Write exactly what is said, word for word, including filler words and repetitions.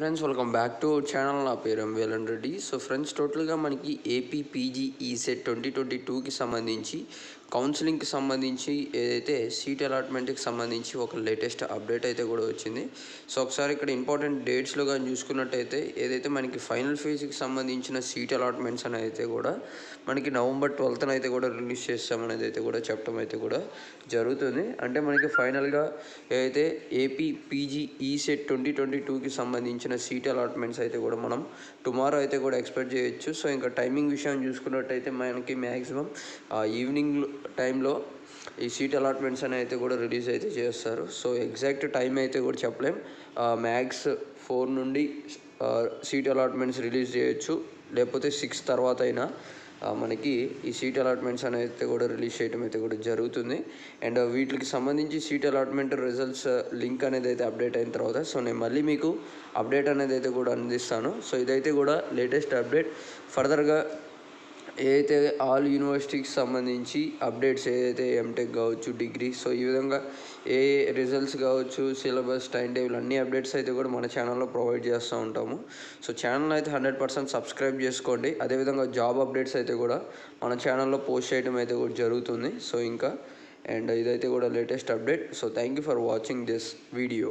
Friends, welcome back to channel. I am Velan Reddy. So friends, total ga maniki A P P G E set twenty twenty-two ki sambandhinchi counseling ki sambandhinchi edaithe seat allotment ki sambandhinchi oka latest update aithe kuda vachindi. So okkasari ikkada important dates lo ga chusukunnattayite edaithe maniki final phase ki sambandhinchina seat allotments anaithe kuda maniki November twelfth na aithe kuda release chestam anaithe kuda chaptam aithe kuda jarugutundi. Ante maniki final ga edaithe A P P G E set twenty twenty-two ki sambandhinchi seat allotments అయితే కూడా మనం tomorrow అయితే కూడా expect చేయొచ్చు. So ఇంకా timing విషయం చూసుకున్నట్టయితే మనకి మాక్సిమం ఈవినింగ్ టైంలో ఈ సీట్ అలాట్మెంట్స్ అని అయితే కూడా రిలీజ్ అయితే చేస్తారు. సో ఎగ్జాక్ట్ టైం అయితే కూడా చెప్పలేం. మ్యాక్స్ ఫోర్ నుండి సీట్ అలాట్మెంట్స్ రిలీజ్ చేయొచ్చు, లేకపోతే సిక్స్ తర్వాత అయినా మనకి ఈ సీట్ అలాట్మెంట్స్ అనేది కూడా రిలీజ్ చేయడం అయితే కూడా జరుగుతుంది. అండ్ వీటికి సంబంధించి సీట్ అలాట్మెంట్ రిజల్ట్స్ లింక్ అనేది అయితే అప్డేట్ అయిన తర్వాత సో నేను మళ్ళీ మీకు అప్డేట్ అనేది అయితే కూడా అందిస్తాను. సో ఇదైతే కూడా లేటెస్ట్ అప్డేట్. ఫర్దర్గా ఏదైతే ఆల్ యూనివర్సిటీకి సంబంధించి అప్డేట్స్ ఏదైతే ఎంటెక్ కావచ్చు, డిగ్రీ, సో ఈ విధంగా ఏ రిజల్ట్స్ కావచ్చు, సిలబస్, టైం టేబుల్ అన్ని అప్డేట్స్ అయితే కూడా మన ఛానల్లో ప్రొవైడ్ చేస్తూ ఉంటాము. సో ఛానల్ అయితే హండ్రెడ్ పర్సెంట్ సబ్స్క్రైబ్ చేసుకోండి. అదేవిధంగా జాబ్ అప్డేట్స్ అయితే కూడా మన ఛానల్లో పోస్ట్ చేయడం అయితే కూడా జరుగుతుంది. సో ఇంకా అండ్ ఇదైతే కూడా latest update. So thank you for watching this video.